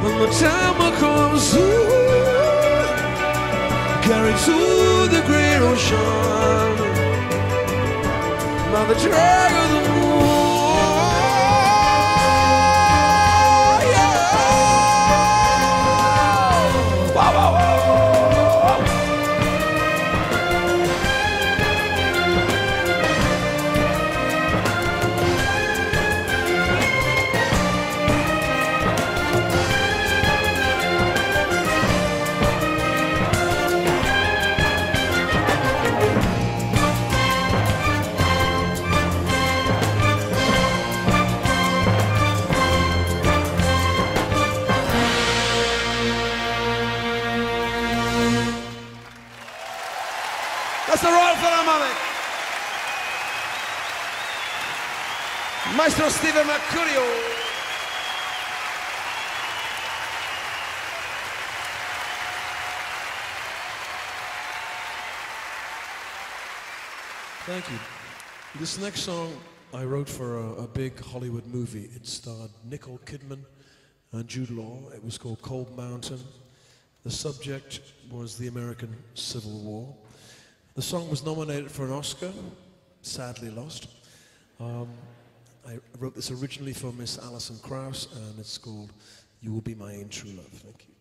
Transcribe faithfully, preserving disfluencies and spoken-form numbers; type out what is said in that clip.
When the time comes, ooh. carried to the great ocean by the drag of the moon. Yeah. Wow, wow, Maestro Stephen Mercurio. Thank you. This next song I wrote for a, a big Hollywood movie. It starred Nicole Kidman and Jude Law. It was called Cold Mountain. The subject was the American Civil War. The song was nominated for an Oscar, sadly lost. Um, I wrote this originally for Miss Allison Krauss, and it's called You Will Be My Ain True Love. Thank you.